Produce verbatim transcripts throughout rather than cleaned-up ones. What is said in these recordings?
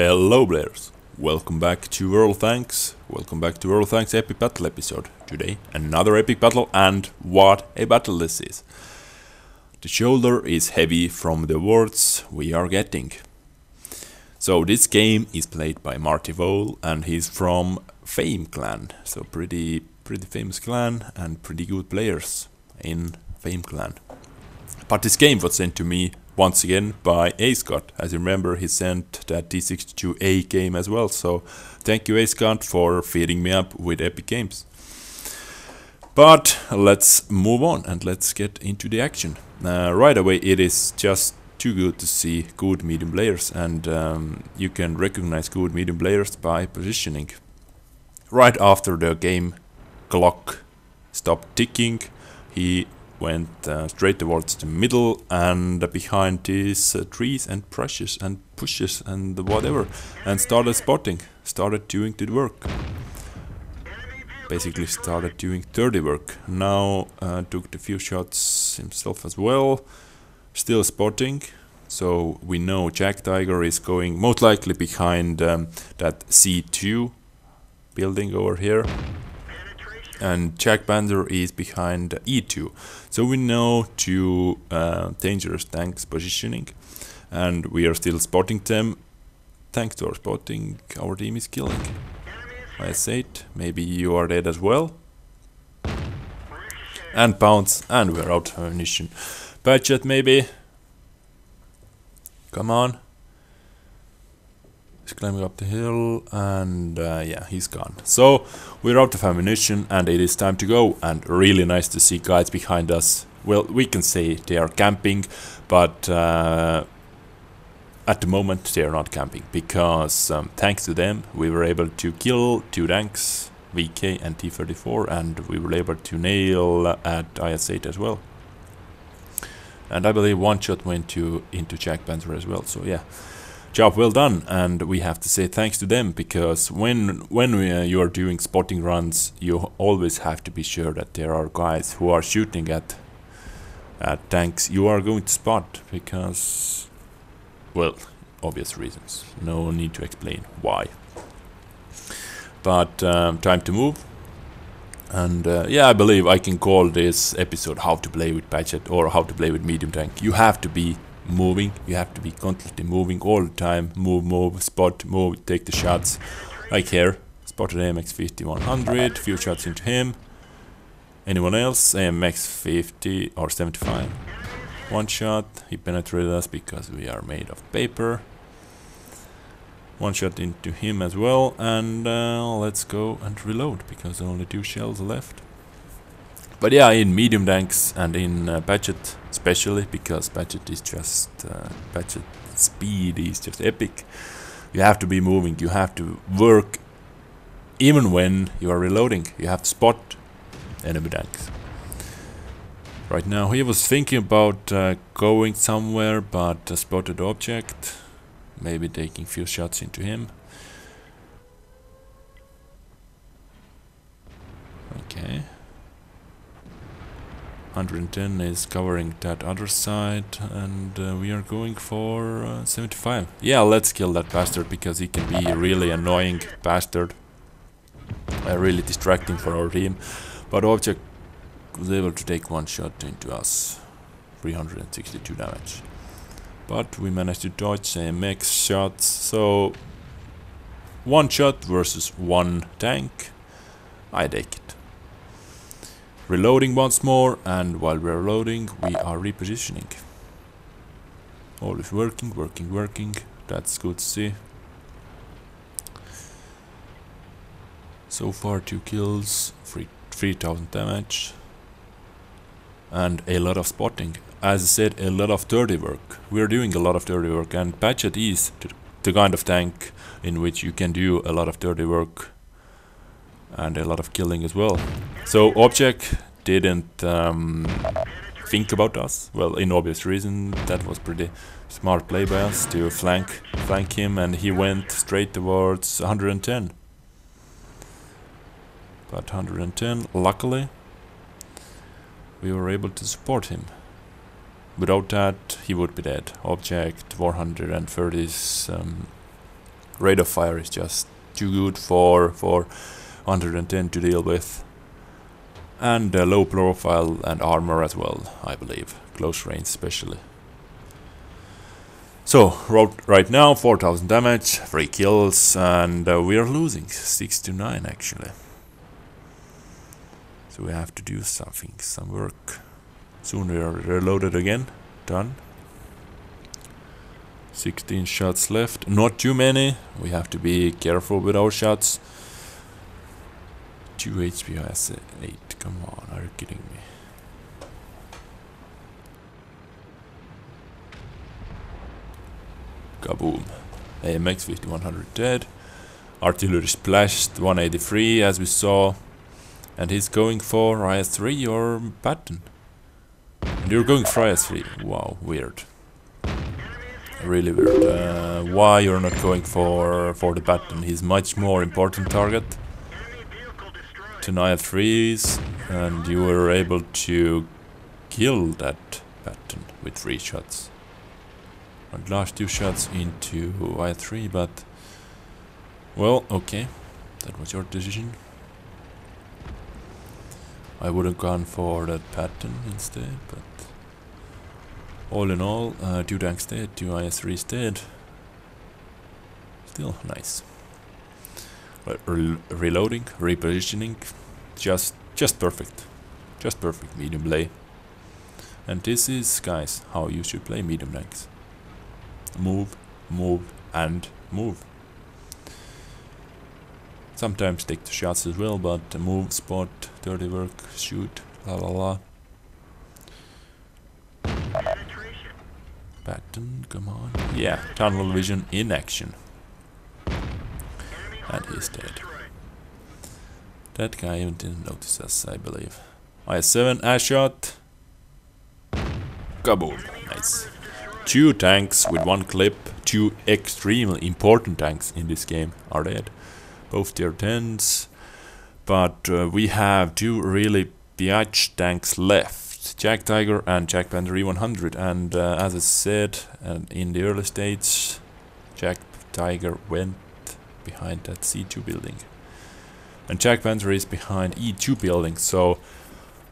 Hello players, welcome back to World of Tanks, welcome back to World of Tanks epic battle episode. Today another epic battle, and what a battle this is. The shoulder is heavy from the awards we are getting. So this game is played by Marty Vol, and he's from Fame Clan, so pretty pretty famous clan and pretty good players in Fame Clan. But this game was sent to me once again by AceCut. As you remember, he sent that D sixty-two A game as well, so thank you AceCut for feeding me up with epic games. But let's move on and let's get into the action. Uh, right away it is just too good to see good medium players, and um, you can recognize good medium players by positioning. Right after the game clock stopped ticking, he went uh, straight towards the middle and behind these uh, trees and brushes and pushes and whatever, and started spotting, started doing the work. Basically started doing dirty work. Now uh, took the few shots himself as well, still spotting. So we know Jagdtiger is going most likely behind um, that C two building over here. And Jagdpanzer is behind E two, so we know two uh, dangerous tanks positioning, and we are still spotting them. Thanks to our spotting, our team is killing. I S eight, maybe you are dead as well. And bounce, and we're out of ammunition. Batchat maybe. Come on. Climbing up the hill, and uh, yeah, he's gone. So we're out of ammunition and it is time to go, and really nice to see guys behind us. Well, we can say they are camping, but uh, at the moment they are not camping, because um, thanks to them we were able to kill two tanks, V K and T thirty-four, and we were able to nail at I S eight as well. And I believe one shot went to into Jagdpanzer as well, so yeah. Job well done, and we have to say thanks to them, because when when we, uh, you are doing spotting runs, you always have to be sure that there are guys who are shooting at at tanks you are going to spot, because, well, obvious reasons, no need to explain why. But um, time to move, and uh, yeah, I believe I can call this episode how to play with Batchat, or how to play with medium tank. You have to be moving, you have to be constantly moving all the time. Move, move, spot, move, take the shots. Like here, spotted A M X fifty one hundred, few shots into him. Anyone else? A M X fifty or seventy-five. One shot, he penetrated us because we are made of paper. One shot into him as well, and uh, let's go and reload, because only two shells left. But yeah, in medium tanks and in uh, Batchat especially, because Batchat is just uh, Batchat speed is just epic. You have to be moving, you have to work, even when you are reloading. You have to spot enemy tanks. Right now, he was thinking about uh, going somewhere, but uh, spotted object, maybe taking few shots into him. Okay. one hundred ten is covering that other side, and uh, we are going for uh, seventy-five. Yeah, let's kill that bastard, because he can be a really annoying bastard, uh, really distracting for our team. But object was able to take one shot into us, three hundred sixty-two damage. But we managed to dodge A M X shots, so one shot versus one tank, I take it. Reloading once more, and while we're reloading, we are repositioning. Always working, working, working. That's good to see. So far, two kills, three thousand damage, and a lot of spotting. As I said, a lot of dirty work. We're doing a lot of dirty work, and Batchat is the kind of tank in which you can do a lot of dirty work and a lot of killing as well. So object didn't um, think about us. Well, in obvious reason, that was pretty smart play by us to flank flank him, and he went straight towards one hundred ten. But one hundred ten, luckily, we were able to support him. Without that, he would be dead. Object four hundred thirty um, rate of fire is just too good for for one ten to deal with. And uh, low profile and armor as well, I believe, close range especially. So right now four thousand damage, three kills, and uh, we are losing six to nine actually. So we have to do something, some work. Soon we are reloaded again, done. sixteen shots left, not too many, we have to be careful with our shots. two H P I S eight, come on, are you kidding me? Kaboom. A M X fifty-one hundred dead. Artillery splashed, one eighty-three as we saw. And he's going for I S three or Patton. And you're going for I S three. Wow, weird. Really weird. Uh, why you're not going for, for the Patton? He's much more important target. ten I S threes. And you were able to kill that Patton with three shots. And last two shots into I three, but well, okay, that was your decision. I would have gone for that pattern instead, but all in all, uh, two tanks dead, two I S threes dead. Still nice. Re reloading, repositioning, just just perfect, just perfect medium play. And this is, guys, how you should play medium tanks. Move, move, and move. Sometimes take the shots as well, but move, spot, dirty work, shoot, la la la. Pattern, come on. Yeah, tunnel vision in action. And he's dead. That guy even didn't notice us, I believe. I S seven, air shot. Kaboom, nice. Two tanks with one clip, two extremely important tanks in this game are dead. Both tier tens, but uh, we have two really biatch tanks left, Jagdtiger and Jagdpanzer E one hundred. And uh, as I said, and in the early stage, Jagdtiger went behind that C two building. And Jagdpanzer is behind E two building, so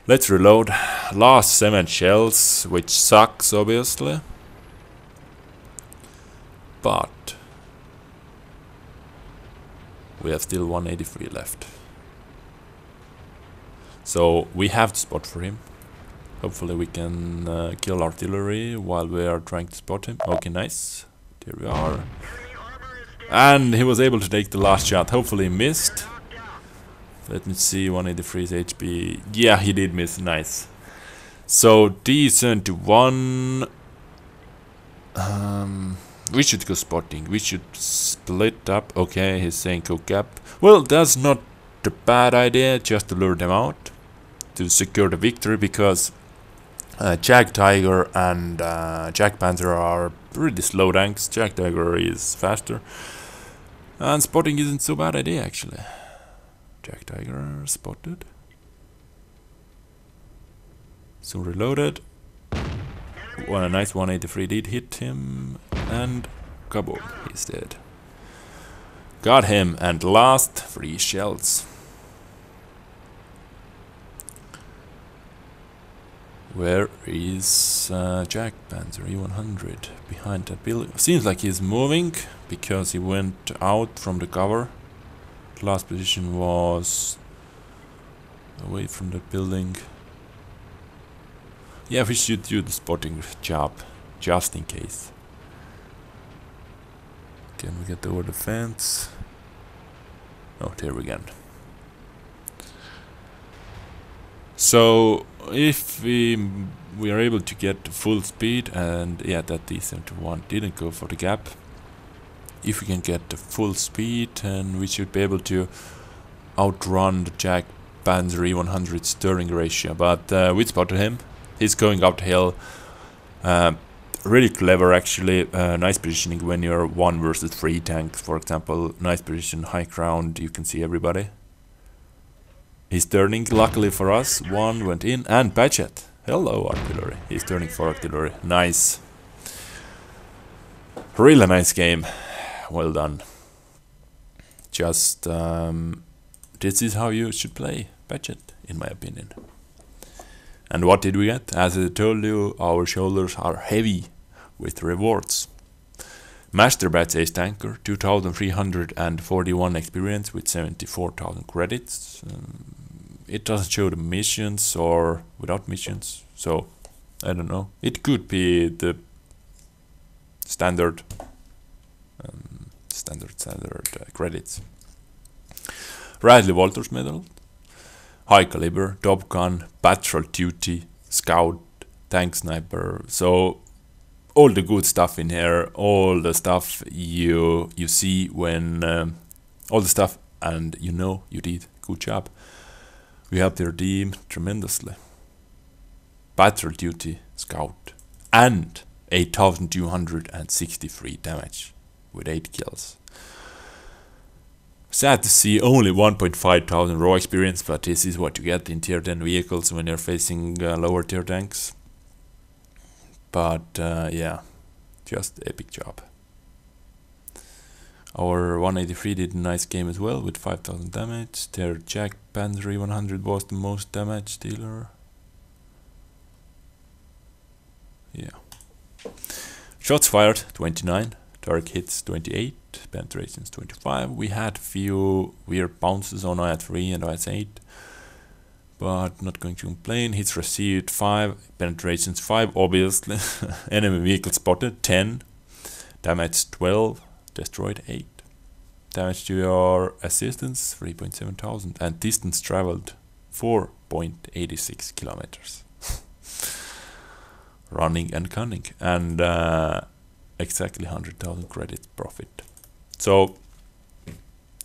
let's reload. Last seven shells, which sucks obviously. But we have still one eighty-three left. So we have to spot for him. Hopefully we can uh, kill artillery while we are trying to spot him. Okay, nice. There we are. And he was able to take the last shot. Hopefully he missed. Let me see, one eighty-three's H P. Yeah, he did miss. Nice. So D seventy-one. Um... We should go spotting, we should split up. Okay, he's saying cook up. Well, that's not a bad idea, just to lure them out, to secure the victory, because uh, Jagdtiger and uh, Jagdpanzer are pretty slow tanks. Jagdtiger is faster. And spotting isn't so bad idea, actually. Jagdtiger spotted. So reloaded. Well, a nice one eighty-three did hit him. And kaboom, he's dead. Got him, and last three shells. Where is uh, Jagdpanzer E one hundred? Behind that building. Seems like he's moving, because he went out from the cover. The last position was away from the building. Yeah, we should do the spotting job, just in case. Can we get over the fence? Oh, there we go. So, if we, we are able to get full speed, and yeah, that D seventy-one didn't go for the gap. If we can get the full speed, then we should be able to outrun the Jagdpanzer E one hundred's turning ratio. But uh, we spotted him. He's going up the hill. Uh, Really clever, actually. Uh, nice positioning when you're one versus three tanks, for example. Nice position, high ground, you can see everybody. He's turning, luckily for us. One went in, and Batchat. Hello, artillery. He's turning for artillery. Nice. Really nice game. Well done. just um, this is how you should play Batchat, in my opinion. And what did we get? As I told you, our shoulders are heavy with rewards. Master Bats Ace Tanker, two thousand three hundred forty-one experience with seventy-four thousand credits. Um, it doesn't show the missions or without missions, so I don't know. It could be the standard, um, standard, standard uh, credits. Radley Walters Medal, High Caliber, Top Gun, Patrol Duty, Scout, Tank Sniper. So all the good stuff in here, all the stuff you you see when um, all the stuff, and you know you did good job. We helped their team tremendously. Patrol Duty, Scout, and eight thousand two hundred sixty-three damage with eight kills. Sad to see only one point five thousand raw experience, but this is what you get in tier ten vehicles when you're facing uh, lower tier tanks. But uh, yeah, just epic job. Our one eighty-three did a nice game as well with five thousand damage. Their Jagdpanzer E one hundred was the most damage dealer. Yeah. Shots fired twenty-nine, dark hits twenty-eight, penetrations twenty-five. We had few weird bounces on I S three and I S eight, but not going to complain. Hits received five, penetrations five, obviously. Enemy vehicle spotted ten, damage twelve, destroyed eight. Damage to your assistance three point seven thousand, and distance traveled four point eight six kilometers. Running and cunning, and uh, exactly one hundred thousand credits profit. So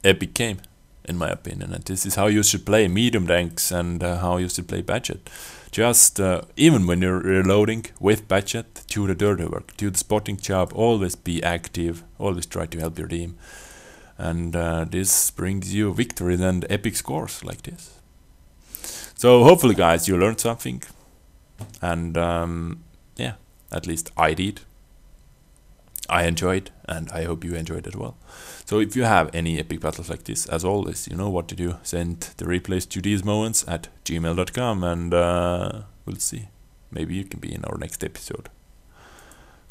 epic game, in my opinion, and this is how you should play medium tanks and uh, how you should play Batchat. Just uh, even when you're reloading with Batchat, do the dirty work, do the spotting job, always be active, always try to help your team, and uh, this brings you victories and epic scores like this. So hopefully, guys, you learned something, and um, yeah, at least I did. I enjoyed, and I hope you enjoyed as well. So if you have any epic battles like this, as always, you know what to do. Send the replays to these moments at gmail dot com, and uh, we'll see. Maybe you can be in our next episode.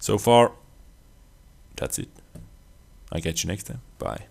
So far, that's it. I'll catch you next time. Bye.